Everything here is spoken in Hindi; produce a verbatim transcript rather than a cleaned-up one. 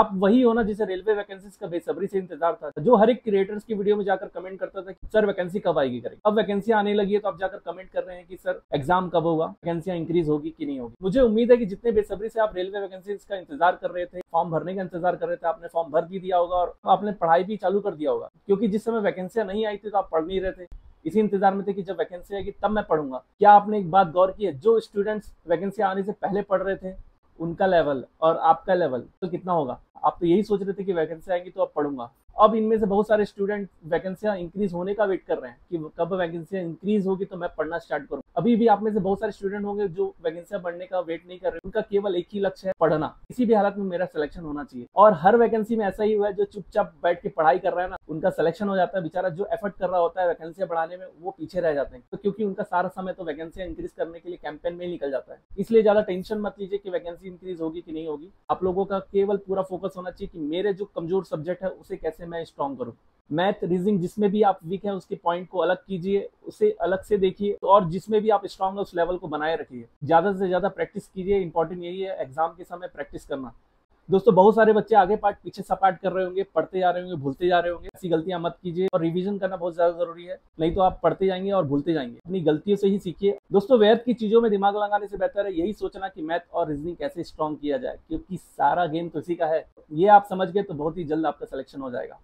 आप वही हो ना जिसे रेलवे वैकेंसीज का बेसब्री से इंतजार था, जो हर एक क्रिएटर्स की वीडियो में जाकर कमेंट करता था कि सर वैकेंसी कब आएगी करेगी। अब वैकेंसी आने लगी है तो आप जाकर कमेंट कर रहे हैं कि सर एग्जाम कब होगा, वैकेंसियां इंक्रीज होगी कि नहीं होगी। मुझे उम्मीद है कि जितने बेसब्री से आप रेलवे वैकेंसीज का इंतजार कर रहे थे, फॉर्म भरने का इंतजार कर रहे थे, आपने फॉर्म भर भी दिया होगा और आपने पढ़ाई भी चालू कर दिया होगा, क्योंकि जिस समय वैकेंसियां नहीं आई थी तो आप पढ़ नहीं रहे थे, इसी इंतजार में थे कि जब वैकेंसी आएगी तब मैं पढ़ूंगा। क्या आपने एक बात गौर की है, जो स्टूडेंट्स वैकेंसी आने से पहले पढ़ रहे थे उनका लेवल और आपका लेवल तो कितना होगा? आप तो यही सोच रहे थे कि वैकेंसी आएगी तो अब पढ़ूंगा। अब इनमें से बहुत सारे स्टूडेंट वैकेंसियां इंक्रीज होने का वेट कर रहे हैं कि कब वैकेंसियां इंक्रीज होगी तो मैं पढ़ना स्टार्ट करूँ। अभी भी आप में से बहुत सारे स्टूडेंट होंगे जो वैकेंसियां बढ़ने का वेट नहीं कर रहे, उनका केवल एक ही लक्ष्य है पढ़ना, किसी भी हालत में मेरा सिलेक्शन होना चाहिए। और हर वैकेंसी में ऐसा ही हुआ है, जो चुपचाप बैठ के पढ़ाई कर रहा है ना, उनका सिलेक्शन हो जाता है। बेचारा जो एफर्ट कर रहा होता है वैकेंसियां बढ़ाने में, वो पीछे रह जाते हैं, तो क्योंकि उनका सारा समय तो वैकेंसियां इंक्रीज करने के लिए कैंपेन में ही निकल जाता है। इसलिए ज्यादा टेंशन मत लीजिए कि वैकेंसी इंक्रीज होगी कि नहीं होगी। आप लोगों का केवल पूरा फोकस होना चाहिए कि मेरे जो कमजोर सब्जेक्ट है उसे कैसे मैं स्ट्रॉन्ग करूं। मैथ, रीजनिंग, जिसमें भी आप वीक है उसके पॉइंट को अलग कीजिए, उसे अलग से देखिए, और जिसमें भी आप स्ट्रॉन्ग है उस लेवल को बनाए रखिए। ज्यादा से ज्यादा प्रैक्टिस कीजिए, इंपॉर्टेंट यही है एग्जाम के समय प्रैक्टिस करना। दोस्तों, बहुत सारे बच्चे आगे पार्ट पीछे सपाट कर रहे होंगे, पढ़ते जा रहे होंगे, भूलते जा रहे होंगे। ऐसी गलतियां मत कीजिए और रिवीजन करना बहुत ज्यादा जरूरी है, नहीं तो आप पढ़ते जाएंगे और भूलते जाएंगे। अपनी गलतियों से ही सीखिए। दोस्तों, व्यर्थ की चीजों में दिमाग लगाने से बेहतर है यही सोचना कि मैथ और रीजनिंग कैसे स्ट्रॉन्ग किया जाए, क्योंकि सारा गेम तो इसी का है। ये आप समझ गए तो बहुत ही जल्द आपका सिलेक्शन हो जाएगा।